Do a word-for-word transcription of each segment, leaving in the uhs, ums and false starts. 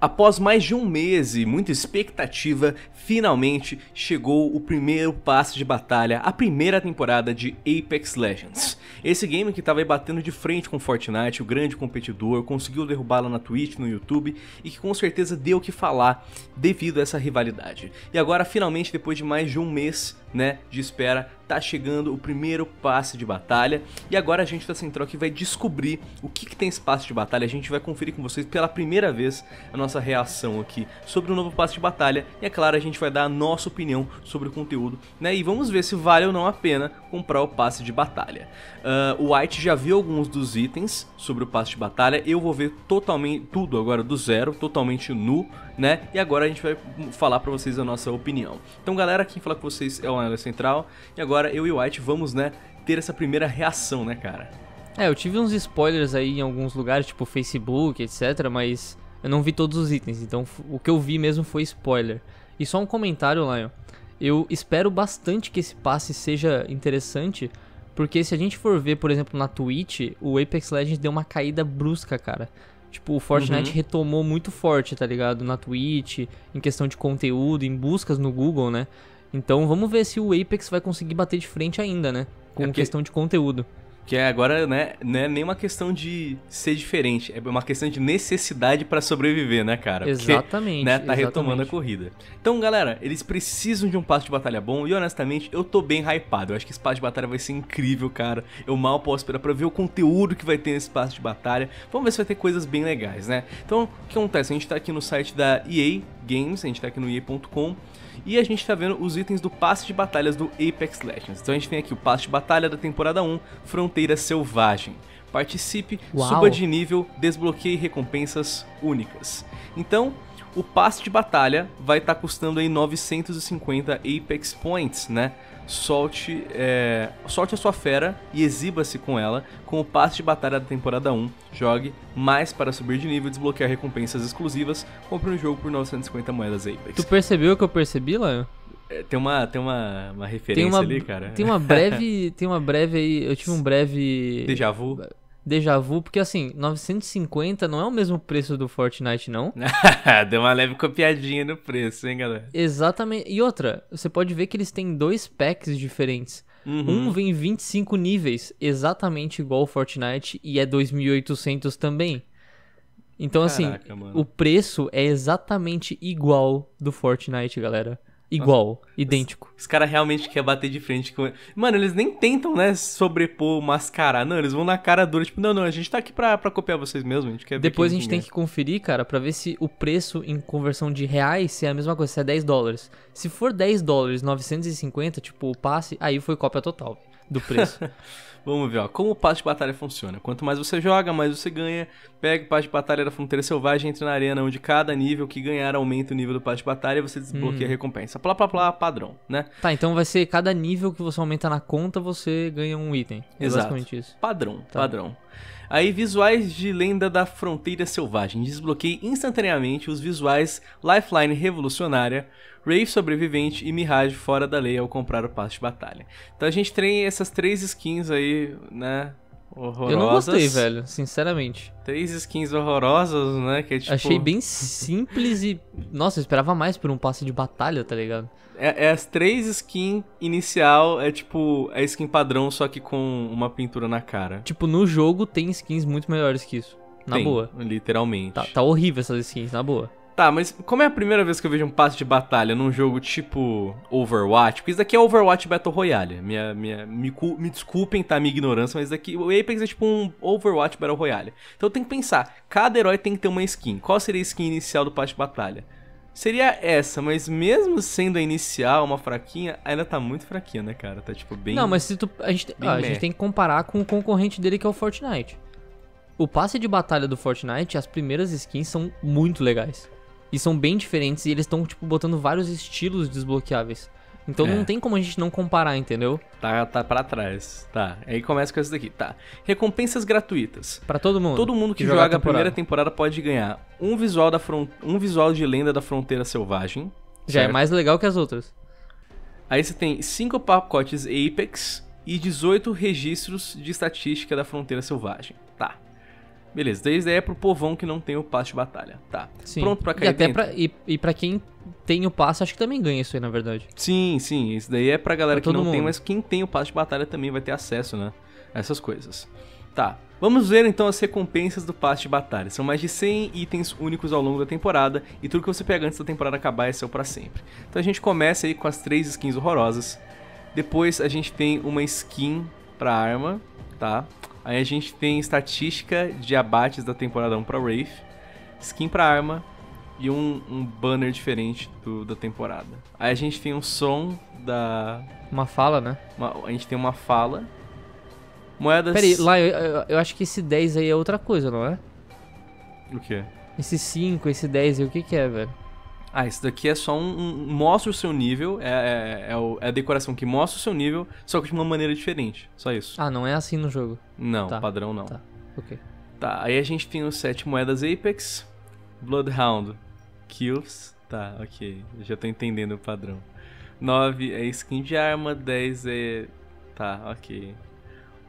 Após mais de um mês e muita expectativa, finalmente chegou o primeiro passe de batalha, a primeira temporada de Apex Legends. Esse game que estava aí batendo de frente com Fortnite, o grande competidor, conseguiu derrubá-la na Twitch, no YouTube, e que com certeza deu o que falar devido a essa rivalidade. E agora finalmente, depois de mais de um mês, né, de espera, tá chegando o primeiro passe de batalha. E agora a gente da Central que vai descobrir o que, que tem esse passe de batalha. A gente vai conferir com vocês pela primeira vez a nossa reação aqui sobre o novo passe de batalha. E é claro, a gente vai dar a nossa opinião sobre o conteúdo, né? E vamos ver se vale ou não a pena comprar o passe de batalha. Uh, o White já viu alguns dos itens sobre o passe de batalha. Eu vou ver totalmente tudo agora do zero, totalmente nu, né? E agora a gente vai falar pra vocês a nossa opinião. Então galera, quem fala com vocês é o Analista Central. E agora eu e o White vamos, né, ter essa primeira reação, né, cara? É, eu tive uns spoilers aí em alguns lugares, tipo Facebook, etcétera, mas eu não vi todos os itens, então o que eu vi mesmo foi spoiler. E só um comentário, Lion. Eu espero bastante que esse passe seja interessante, porque se a gente for ver, por exemplo, na Twitch, o Apex Legends deu uma caída brusca, cara. Tipo, o Fortnite uhum. retomou muito forte, tá ligado? Na Twitch, em questão de conteúdo, em buscas no Google, né? Então vamos ver se o Apex vai conseguir bater de frente ainda, né? Com é porque, questão de conteúdo. Que agora, né, não é nem uma questão de ser diferente, é uma questão de necessidade para sobreviver, né, cara? Exatamente. Porque, né, tá exatamente. retomando a corrida. Então, galera, eles precisam de um passe de batalha bom e, honestamente, eu tô bem hypado. Eu acho que esse passe de batalha vai ser incrível, cara. Eu mal posso esperar para ver o conteúdo que vai ter nesse passe de batalha. Vamos ver se vai ter coisas bem legais, né? Então, o que acontece? A gente tá aqui no site da E A Games, a gente tá aqui no E A ponto com. E a gente tá vendo os itens do passe de batalhas do Apex Legends. Então a gente tem aqui o passe de batalha da temporada um, Fronteira Selvagem. Participe, Uau. suba de nível, desbloqueie recompensas únicas. Então, o passe de batalha vai estar tá custando aí novecentos e cinquenta Apex Points, né? Solte, é... Solte a sua fera e exiba-se com ela com o passe de batalha da temporada um. Jogue mais para subir de nível e desbloquear recompensas exclusivas. Compre um jogo por novecentos e cinquenta moedas Apex. Tu percebeu o que eu percebi, Lion? É, tem uma, tem uma, uma referência tem uma, ali, cara. Tem uma breve... tem uma breve aí... Eu tive um breve... Déjà vu? Déjà vu, porque assim, novecentos e cinquenta não é o mesmo preço do Fortnite, não. Deu uma leve copiadinha no preço, hein, galera? Exatamente. E outra, você pode ver que eles têm dois packs diferentes. Uhum. Um vem vinte e cinco níveis, exatamente igual ao Fortnite, e é dois mil e oitocentos também. Então, caraca, assim, mano, o preço é exatamente igual do Fortnite, galera. Igual, nossa, idêntico. Os, os caras realmente querem bater de frente com... Mano, eles nem tentam, né, sobrepor, mascarar. Não, eles vão na cara dura, tipo, não, não, a gente tá aqui pra, pra copiar vocês mesmo, a gente quer... Depois a gente tem que conferir, cara, pra ver se o preço em conversão de reais se é a mesma coisa, se é dez dólares. Se for dez dólares, novecentos e cinquenta, tipo, o passe, aí foi cópia total do preço. Vamos ver, ó, como o passe de batalha funciona. Quanto mais você joga, mais você ganha. Pega o passe de batalha da Fronteira Selvagem, entre na arena, onde cada nível que ganhar aumenta o nível do passe de batalha e você desbloqueia hum. a recompensa. Plá, plá, plá, padrão, né? Tá, então vai ser cada nível que você aumenta na conta, você ganha um item. Exato. Basicamente isso. Padrão, tá. padrão. Aí, visuais de lenda da Fronteira Selvagem. Desbloqueie instantaneamente os visuais Lifeline Revolucionária, Wraith Sobrevivente e Mirage Fora da Lei ao comprar o passe de batalha. Então a gente tem essas três skins aí, né, horrorosas. Eu não gostei, velho, sinceramente. Três skins horrorosas, né, que é tipo... Achei bem simples e... Nossa, eu esperava mais por um passe de batalha, tá ligado? É, é as três skins inicial, é tipo a skin padrão, só que com uma pintura na cara. Tipo, no jogo tem skins muito melhores que isso, na tem, boa. literalmente. Tá, tá horrível essas skins, na boa. Tá, mas como é a primeira vez que eu vejo um passe de batalha num jogo tipo Overwatch? Porque isso daqui é Overwatch Battle Royale. Minha, minha, me, me desculpem, tá? Minha ignorância, mas isso daqui, o Apex é tipo um Overwatch Battle Royale. Então eu tenho que pensar, cada herói tem que ter uma skin. Qual seria a skin inicial do passe de batalha? Seria essa, mas mesmo sendo a inicial uma fraquinha, ainda tá muito fraquinha, né, cara? Tá tipo bem... Não, mas se tu, a, gente, ah, a gente tem que comparar com o concorrente dele, que é o Fortnite. O passe de batalha do Fortnite, as primeiras skins são muito legais. E são bem diferentes e eles estão, tipo, botando vários estilos desbloqueáveis. Então é. não tem como a gente não comparar, entendeu? Tá, tá pra trás. Tá, aí começa com essa daqui, tá. Recompensas gratuitas. Pra todo mundo. Todo mundo que, que joga, joga a temporada. primeira temporada pode ganhar um visual, da front... um visual de lenda da Fronteira Selvagem. Já certo? É mais legal que as outras. Aí você tem cinco pacotes Apex e dezoito registros de estatística da Fronteira Selvagem. Tá. Beleza, daí é pro povão que não tem o passe de batalha. Tá, sim. Pronto pra cair e até pra, e, e pra quem tem o passe, acho que também ganha isso aí, na verdade. Sim, sim, isso daí é pra galera pra que não mundo. tem, mas quem tem o passe de batalha também vai ter acesso, né, a essas coisas. Tá, vamos ver então as recompensas do passe de batalha. São mais de cem itens únicos ao longo da temporada, e tudo que você pega antes da temporada acabar é seu pra sempre. Então a gente começa aí com as três skins horrorosas. Depois a gente tem uma skin pra arma, tá? Aí a gente tem estatística de abates da temporada um pra Wraith, skin pra arma e um, um banner diferente do, da temporada. Aí a gente tem um som da... Uma fala, né? Uma, a gente tem uma fala. Moedas... Peraí, lá, eu, eu, eu acho que esse dez aí é outra coisa, não é? O quê? Esse cinco, esse dez aí, o que que é, velho? Ah, isso daqui é só um... um mostra o seu nível, é, é, é, o, é a decoração que mostra o seu nível, só que de uma maneira diferente, só isso. Ah, não é assim no jogo? Não, tá. Padrão não. Tá, ok. Tá, aí a gente tem os sete moedas Apex, Bloodhound, Kills, tá, ok, já tô entendendo o padrão. nove é skin de arma, dez é... tá, ok.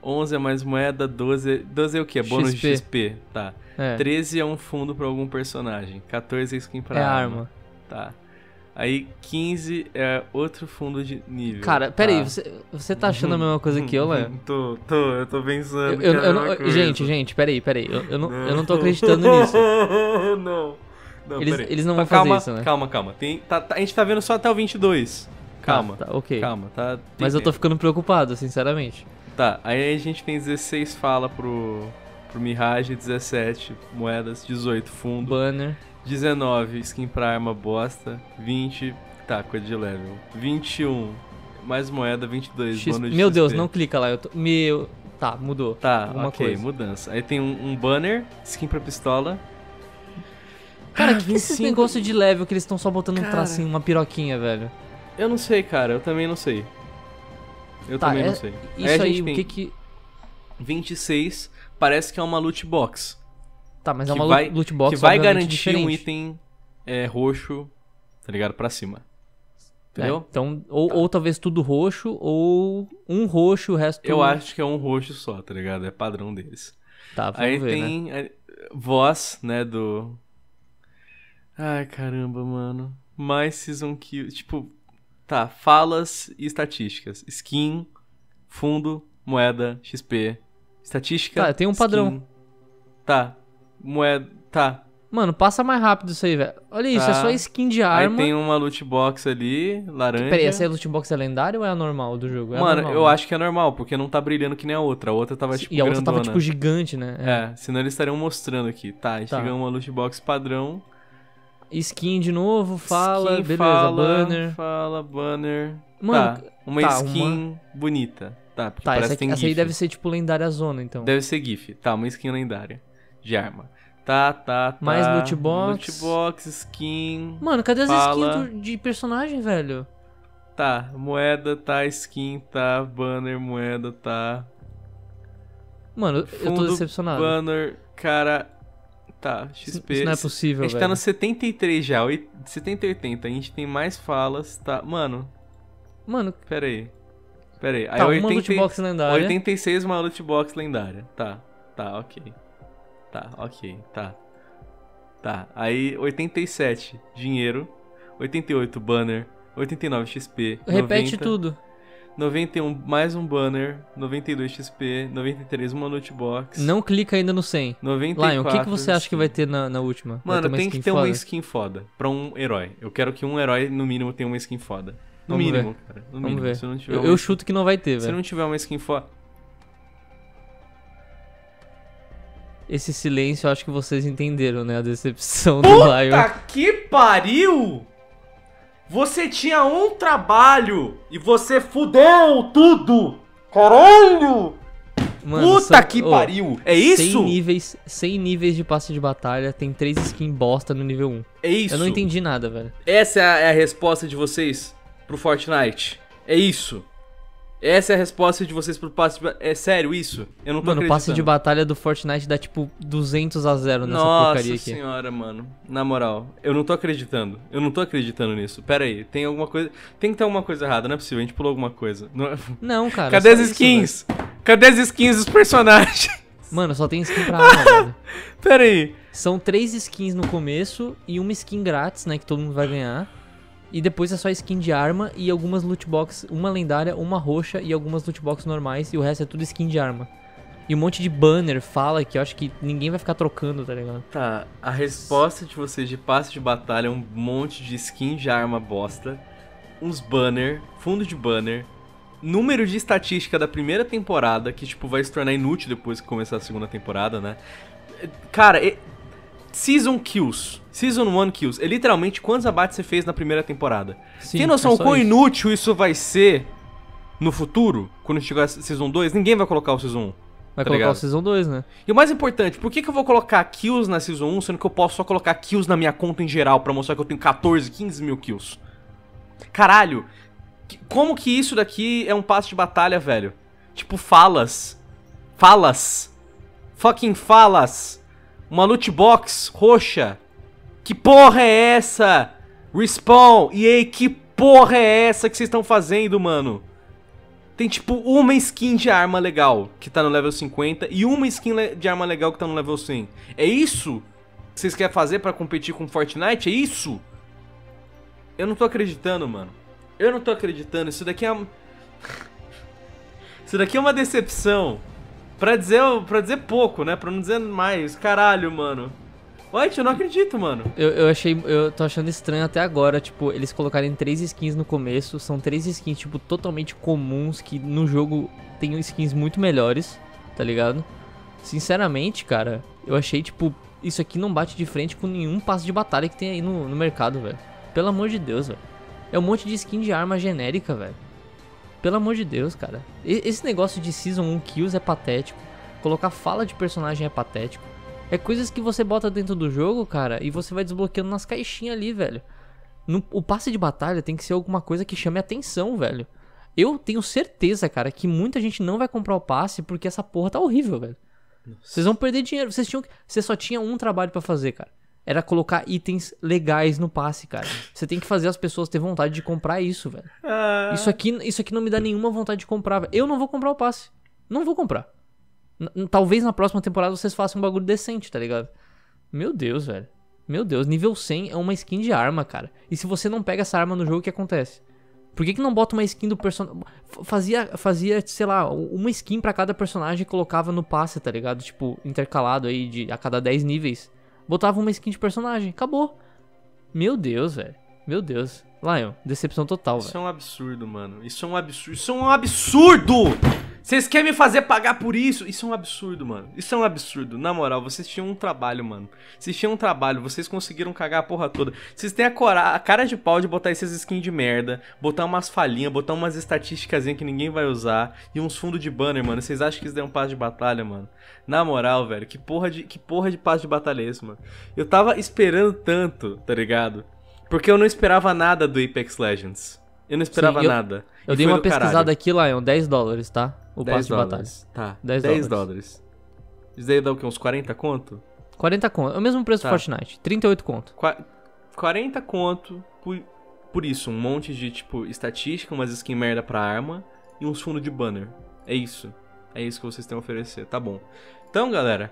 onze é mais moeda, doze... doze é o quê? É bônus X P. De X P, tá. É. treze é um fundo pra algum personagem, quatorze é skin pra é arma. arma. Tá. Aí quinze é outro fundo de nível. Cara, pera tá. aí, você, você tá achando a mesma coisa que eu, Léo? Tô, tô, eu tô pensando. Eu, eu, eu não, gente, gente, pera aí, pera aí. Eu, eu, não, não. eu não tô acreditando nisso. Não, não, eles, eles não tá, vão calma, fazer isso, né? Calma, calma. Tem, tá, tá, a gente tá vendo só até o vinte e dois. Calma, tá, tá, ok. Calma, tá, tem, mas eu tô ficando preocupado, sinceramente. Tá, aí a gente tem dezesseis fala pro, pro Mirage, dezessete moedas, dezoito fundo. Banner. dezenove, skin pra arma bosta, vinte, tá, coisa de level, vinte e um, mais moeda, vinte e dois, bônus de meu Deus, não clica lá, eu tô, meu, tá, mudou, tá, ok, coisa. mudança, aí tem um, um banner, skin pra pistola, cara, ah, que, que é esse negócio de level que eles estão só botando cara, um tracinho, uma piroquinha, velho, eu não sei, cara, eu também não sei, eu tá, também é, não sei, isso aí, aí o que que, vinte e seis, parece que é uma loot box. Tá, mas é uma vai, loot box que vai garantir diferente. um item é, roxo, tá ligado? Pra cima. Entendeu? É, então, ou, tá. ou talvez tudo roxo, ou um roxo, o resto... Eu acho que é um roxo só, tá ligado? É padrão deles. Tá, vamos Aí ver, tem né? a voz, né, do... Ai, caramba, mano. Mais season kills, tipo... Tá, falas e estatísticas. Skin, fundo, moeda, X P, estatística... Tá, tem um padrão. Skin. Tá. Moeda, tá. Mano, passa mais rápido isso aí, velho. Olha tá. isso, é só skin de arma. Aí tem uma loot box ali, laranja. Peraí, essa loot box é lendária ou é a normal do jogo? É Mano, normal, eu né? acho que é normal, porque não tá brilhando que nem a outra. A outra tava tipo E a grandona. outra tava tipo gigante, né? É, é senão eles estariam mostrando aqui. Tá, tá. chegou uma loot box padrão. Skin de novo, fala, skin, beleza, fala, banner. Fala, banner. Mano, tá, uma tá, skin uma... bonita. Tá, porque tá, parece essa, que tem essa aí deve ser tipo lendária zona, então. Deve ser GIF. Tá, uma skin lendária. De arma. Tá, tá, tá. Mais loot box. Loot box, skin. Mano, cadê as skins de personagem, velho? Tá, moeda, tá, skin, tá, banner, moeda, tá. Mano, Fundo, eu tô decepcionado. Banner, cara. Tá, X P. Isso não é possível, velho. A gente velho. tá no setenta e três já, setenta e oitenta. A gente tem mais falas, tá. Mano. Mano. Pera aí. Pera aí. Tá, aí uma oitenta, loot box lendária. oitenta e seis, uma loot box lendária. Tá, tá, ok. Tá, ok, tá. Tá, aí oitenta e sete, dinheiro. oitenta e oito, banner. oitenta e nove, X P. Repete noventa, tudo. noventa e um, mais um banner. noventa e dois, X P. noventa e três, uma loot box. Não clica ainda no cem. noventa e quatro, Lion, o que, que você acha que vai ter na, na última? Mano, tem que ter foda? uma skin foda pra um herói. Eu quero que um herói, no mínimo, tenha uma skin foda. No Vamos mínimo, ver. cara. No Vamos mínimo. Ver. Se não tiver eu, uma... eu chuto que não vai ter, velho. Se não tiver uma skin foda... Esse silêncio, eu acho que vocês entenderam, né? A decepção do Lion. Puta que pariu! Você tinha um trabalho e você fudeu tudo! Caralho! Mano, Puta só... que oh, pariu! É isso? níveis, cem níveis de passe de batalha, tem três skins bosta no nível um. É isso? Eu não entendi nada, velho. Essa é a, é a resposta de vocês pro Fortnite? É isso? Essa é a resposta de vocês pro passe de batalha. É sério isso? Eu não tô mano, acreditando. Mano, o passe de batalha do Fortnite dá tipo duzentos a zero nessa Nossa porcaria aqui. Nossa senhora, mano. Na moral, eu não tô acreditando. Eu não tô acreditando nisso. Pera aí, tem alguma coisa... Tem que ter alguma coisa errada, não é possível. A gente pulou alguma coisa. Não, não cara. Cadê as skins? Isso, Cadê as skins dos personagens? Mano, só tem skin pra arma, mano. Pera aí. São três skins no começo e uma skin grátis, né, que todo mundo vai ganhar. E depois é só skin de arma e algumas lootbox, uma lendária, uma roxa e algumas lootbox normais. E o resto é tudo skin de arma. E um monte de banner fala que eu acho que ninguém vai ficar trocando, tá ligado? Tá, a resposta de vocês de passe de batalha é um monte de skin de arma bosta, uns banner, fundo de banner, número de estatística da primeira temporada, que tipo vai se tornar inútil depois que começar a segunda temporada, né? Cara, é... Season Kills, Season um Kills, é literalmente quantos abates você fez na primeira temporada. Sim, tem noção é quão isso. inútil isso vai ser no futuro, quando chegar a Season dois? Ninguém vai colocar o Season um. Vai tá colocar ligado? o Season dois, né? E o mais importante, por que, que eu vou colocar kills na Season um, sendo que eu posso só colocar kills na minha conta em geral pra mostrar que eu tenho quatorze, quinze mil kills? Caralho, como que isso daqui é um passe de batalha, velho? Tipo, falas. Falas. Fucking falas. Uma loot box roxa. Que porra é essa? Respawn, E A, que porra é essa que vocês estão fazendo, mano? Tem, tipo, uma skin de arma legal que tá no level cinquenta e uma skin de arma legal que tá no level cem. É isso que vocês querem fazer pra competir com Fortnite? É isso? Eu não tô acreditando, mano. Eu não tô acreditando. Isso daqui é... Isso daqui é uma decepção. Pra dizer, pra dizer pouco, né? Pra não dizer mais. Caralho, mano. What? Eu não acredito, mano. Eu, eu achei... Eu tô achando estranho até agora, tipo, eles colocarem três skins no começo. São três skins, tipo, totalmente comuns, que no jogo tem skins muito melhores, tá ligado? Sinceramente, cara, eu achei, tipo, isso aqui não bate de frente com nenhum passe de batalha que tem aí no, no mercado, velho. Pelo amor de Deus, velho. É um monte de skin de arma genérica, velho. Pelo amor de Deus, cara. E, esse negócio de Season um Kills é patético. Colocar fala de personagem é patético. É coisas que você bota dentro do jogo, cara, e você vai desbloqueando nas caixinhas ali, velho. No, o passe de batalha tem que ser alguma coisa que chame atenção, velho. Eu tenho certeza, cara, que muita gente não vai comprar o passe porque essa porra tá horrível, velho. Nossa. Vocês vão perder dinheiro. Vocês tinham que... Você só tinha um trabalho pra fazer, cara. Era colocar itens legais no passe, cara. Você tem que fazer as pessoas ter vontade de comprar isso, velho. Ah. Isso aqui, isso aqui não me dá nenhuma vontade de comprar, velho. Eu não vou comprar o passe. Não vou comprar. Talvez na próxima temporada vocês façam um bagulho decente, tá ligado? Meu Deus, velho. Meu Deus, nível cem é uma skin de arma, cara. E se você não pega essa arma no jogo, o que acontece? Por que que não bota uma skin do personagem? Fazia, fazia, sei lá, uma skin pra cada personagem e colocava no passe, tá ligado? Tipo, intercalado aí de a cada dez níveis. Botava uma skin de personagem, acabou. Meu Deus, velho. Meu Deus. Lion, decepção total, velho. Isso véio. é um absurdo, mano. Isso é um absurdo. Isso é um absurdo! Vocês querem me fazer pagar por isso? Isso é um absurdo, mano. Isso é um absurdo. Na moral, vocês tinham um trabalho, mano. Vocês tinham um trabalho. Vocês conseguiram cagar a porra toda. Vocês têm a, cora... a cara de pau de botar esses skins de merda. Botar umas falhinhas. Botar umas estatísticas que ninguém vai usar. E uns fundos de banner, mano. Vocês acham que isso daí é um passe de batalha, mano? Na moral, velho. Que porra de, que porra de passe de batalha é esse, mano? Eu tava esperando tanto, tá ligado? Porque eu não esperava nada do Apex Legends. Eu não esperava Sim, eu, nada. Eu e dei uma pesquisada caralho. aqui, Lion. dez dólares, tá? O passe de batalha. Tá. dez dólares. Isso daí dá o quê? Uns quarenta conto? quarenta conto. É o mesmo preço tá. do Fortnite. trinta e oito conto. Qua quarenta conto por, por isso. Um monte de, tipo, estatística, umas skin merda pra arma e uns fundos de banner. É isso. É isso que vocês têm a oferecer. Tá bom. Então, galera,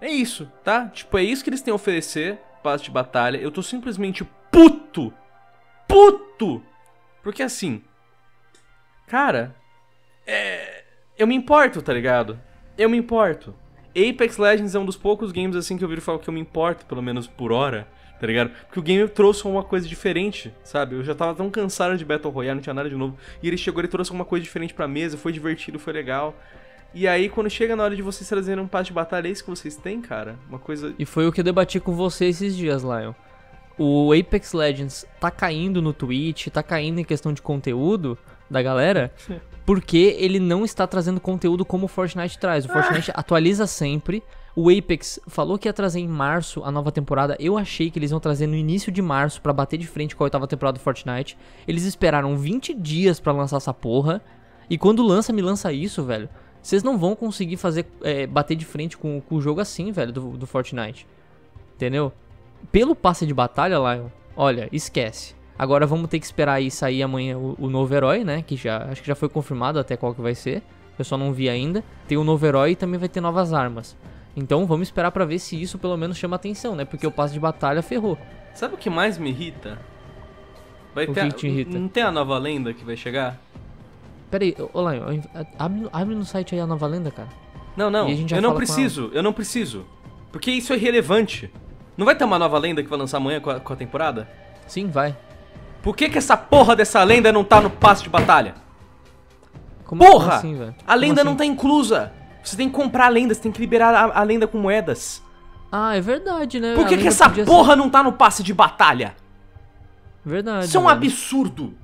é isso, tá? Tipo, é isso que eles têm a oferecer. Passe de batalha. Eu tô simplesmente puto. Puto. Porque assim, cara, é... eu me importo, tá ligado? Eu me importo. Apex Legends é um dos poucos games assim que eu viro falar que eu me importo, pelo menos por hora, tá ligado? Porque o game trouxe uma coisa diferente, sabe? Eu já tava tão cansado de Battle Royale, não tinha nada de novo. E ele chegou e trouxe uma coisa diferente pra mesa, foi divertido, foi legal. E aí, quando chega na hora de vocês trazerem um passe de batalha, é isso que vocês têm, cara? Uma coisa... E foi o que eu debati com você esses dias, Lion. O Apex Legends tá caindo no Twitch, tá caindo em questão de conteúdo da galera, porque ele não está trazendo conteúdo como o Fortnite traz. O Fortnite ah. atualiza sempre. O Apex falou que ia trazer em março a nova temporada. Eu achei que eles iam trazer no início de março pra bater de frente com a oitava temporada do Fortnite. Eles esperaram vinte dias pra lançar essa porra. E quando lança, me lança isso, velho. Vocês não vão conseguir fazer é, bater de frente com, com o jogo assim, velho, do, do Fortnite. Entendeu? Pelo passe de batalha, Lion, olha, esquece. Agora vamos ter que esperar aí sair amanhã o, o novo herói, né? Que já, acho que já foi confirmado até qual que vai ser. eu só não vi ainda. Tem um novo herói e também vai ter novas armas. Então vamos esperar pra ver se isso pelo menos chama atenção, né? Porque o passe de batalha ferrou. Sabe o que mais me irrita? Vai o ter que a... te irrita? Não tem a nova lenda que vai chegar? Pera aí, ô Lion, abre, abre no site aí a nova lenda, cara. Não, não, eu não preciso, eu não preciso. Porque isso é irrelevante. Não vai ter uma nova lenda que vai lançar amanhã com a, com a temporada? Sim, vai. Por que que essa porra dessa lenda não tá no passe de batalha? Como, porra! Como assim, velho? A lenda assim? Não tá inclusa. Você tem que comprar a lenda, você tem que liberar a, a lenda com moedas. Ah, é verdade, né? Por que que essa porra ser... não tá no passe de batalha? Verdade. Isso é um velho. absurdo.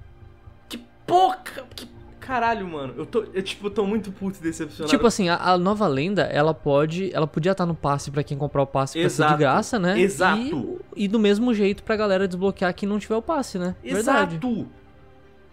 Que porra... Que... Caralho, mano, eu tô, eu, tipo, eu tô muito puto decepcionado. Tipo assim, a, a nova lenda, ela pode, ela podia estar no passe pra quem comprar o passe pra ser de graça, né? Exato. E, e do mesmo jeito pra galera desbloquear quem não tiver o passe, né? Exato. Verdade.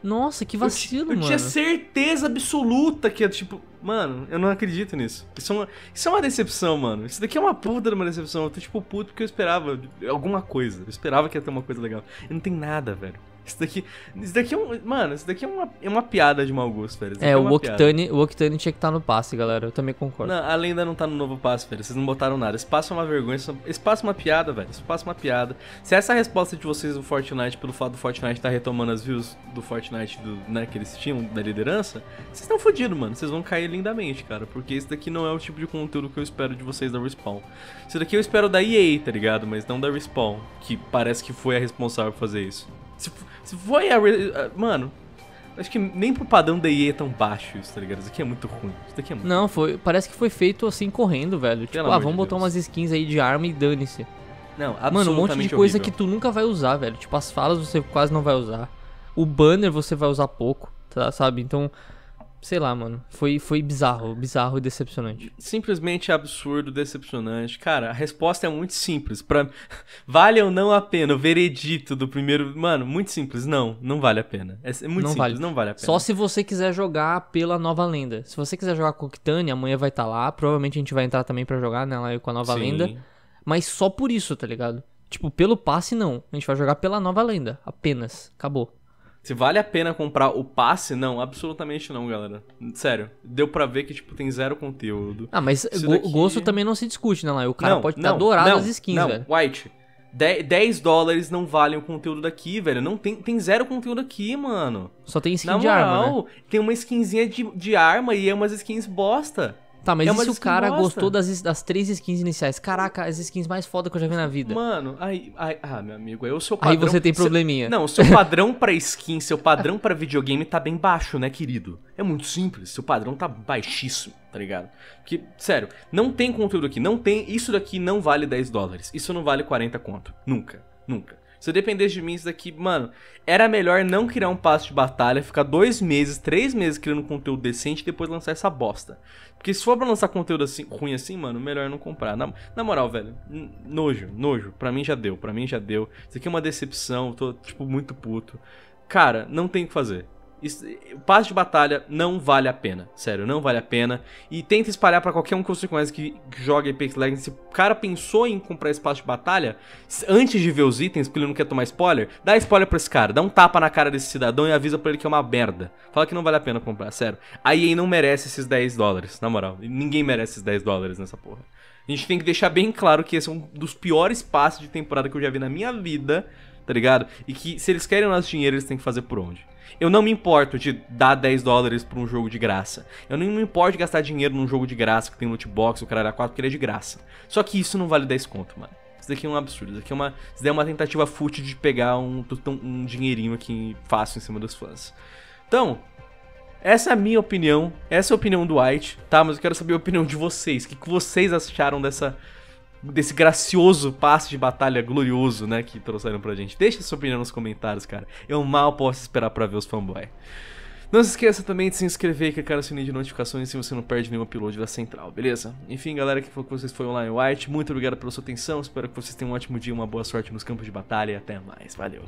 Nossa, que vacilo, eu, eu mano. Eu tinha certeza absoluta que, tipo, mano, eu não acredito nisso. Isso é uma, isso é uma decepção, mano. Isso daqui é uma puta de uma decepção. Eu tô, tipo, puto porque eu esperava alguma coisa. Eu esperava que ia ter uma coisa legal. E não tem nada, velho. Isso daqui, isso daqui é um, mano, isso daqui é uma, é uma piada de mau gosto, velho. É, é o Octane, o Octane tinha que estar no passe, galera. Eu também concordo. Não, a lenda não tá no novo passe, velho. Vocês não botaram nada. Esse passo é uma vergonha. Esse passo é uma piada, velho. Esse passo é uma piada. Se essa é a resposta de vocês do Fortnite, pelo fato do Fortnite tá retomando as views do Fortnite, do, né, que eles tinham da liderança, vocês estão fodidos, mano. Vocês vão cair lindamente, cara. Porque isso daqui não é o tipo de conteúdo que eu espero de vocês da Respawn. Isso daqui eu espero da E A, tá ligado? Mas não da Respawn, que parece que foi a responsável por fazer isso. Se, se foi a... Mano, acho que nem pro padrão da E A é tão baixo isso, tá ligado? Isso aqui é muito ruim. Isso daqui é muito Não, foi, parece que foi feito assim, correndo, velho. Tipo, ah, vamos botar umas skins aí de arma e dane-se. Não, absolutamente Mano, um monte de coisa horrível. que tu nunca vai usar, velho. Tipo, as falas você quase não vai usar. O banner você vai usar pouco, tá, sabe? Então, sei lá, mano. Foi, foi bizarro, bizarro e decepcionante. Simplesmente absurdo, decepcionante. Cara, a resposta é muito simples. Pra... Vale ou não a pena? O veredito do primeiro... Mano, muito simples. Não, não vale a pena. É muito não simples, vale. não vale a pena. Só se você quiser jogar pela nova lenda. Se você quiser jogar com o Octane, amanhã vai estar lá. Provavelmente a gente vai entrar também pra jogar, né, lá com a nova Sim. lenda. Mas só por isso, tá ligado? Tipo, pelo passe, não. A gente vai jogar pela nova lenda. Apenas. Acabou. Se vale a pena comprar o passe, não, absolutamente não, galera. Sério, deu pra ver que, tipo, tem zero conteúdo. Ah, mas go daqui... gosto também não se discute, né, lá? O cara não, pode estar tá dourado não, as skins, não, velho. White, dez dólares não valem o conteúdo daqui, velho. Não tem, tem zero conteúdo aqui, mano. Só tem skin Na de moral, arma, né? Tem uma skinzinha de, de arma e é umas skins bosta. Tá, mas é e se o cara bosta? gostou das, das três skins iniciais? Caraca, as skins mais foda que eu já vi na vida. Mano, aí... aí ah, meu amigo, aí o seu padrão... Aí você tem probleminha. Seu, não, o seu padrão pra skin, seu padrão pra videogame tá bem baixo, né, querido? É muito simples, seu padrão tá baixíssimo, tá ligado? Porque, sério, não tem conteúdo aqui, não tem... Isso daqui não vale dez dólares, isso não vale quarenta conto. Nunca, nunca. Se eu dependesse de mim, isso daqui, mano, era melhor não criar um passe de batalha, ficar dois meses, três meses criando conteúdo decente e depois lançar essa bosta. Porque se for pra lançar conteúdo assim, ruim assim, mano, melhor não comprar. Na, na moral, velho, nojo, nojo. Pra mim já deu, pra mim já deu. Isso aqui é uma decepção, eu tô, tipo, muito puto. Cara, não tem o que fazer. Isso, passe de batalha não vale a pena. Sério, não vale a pena. E tenta espalhar pra qualquer um que você conhece que joga Apex Legends. Se o cara pensou em comprar esse passe de batalha, antes de ver os itens, porque ele não quer tomar spoiler, dá spoiler pra esse cara, dá um tapa na cara desse cidadão e avisa pra ele que é uma merda. Fala que não vale a pena comprar, sério. A E A não merece esses dez dólares, na moral. Ninguém merece esses dez dólares nessa porra. A gente tem que deixar bem claro que esse é um dos piores passes de temporada que eu já vi na minha vida, tá ligado? E que se eles querem o nosso dinheiro, eles têm que fazer por onde? Eu não me importo de dar dez dólares pra um jogo de graça. Eu não me importo de gastar dinheiro num jogo de graça que tem loot box, o caralho a quatro, porque ele é de graça. Só que isso não vale dez conto, mano. Isso daqui é um absurdo. Isso daqui é uma, isso é uma tentativa fútil de pegar um, um dinheirinho aqui fácil em cima dos fãs. Então, essa é a minha opinião. Essa é a opinião do White, tá? Mas eu quero saber a opinião de vocês. O que vocês acharam dessa... desse gracioso passe de batalha glorioso, né, que trouxeram pra gente. Deixa sua opinião nos comentários, cara. Eu mal posso esperar pra ver os fanboys. Não se esqueça também de se inscrever e clicar no sininho de notificações se você não perde nenhum upload da Central, beleza? Enfim, galera, que foi com vocês foi o Lion White. Muito obrigado pela sua atenção. Espero que vocês tenham um ótimo dia, uma boa sorte nos campos de batalha e até mais. Valeu!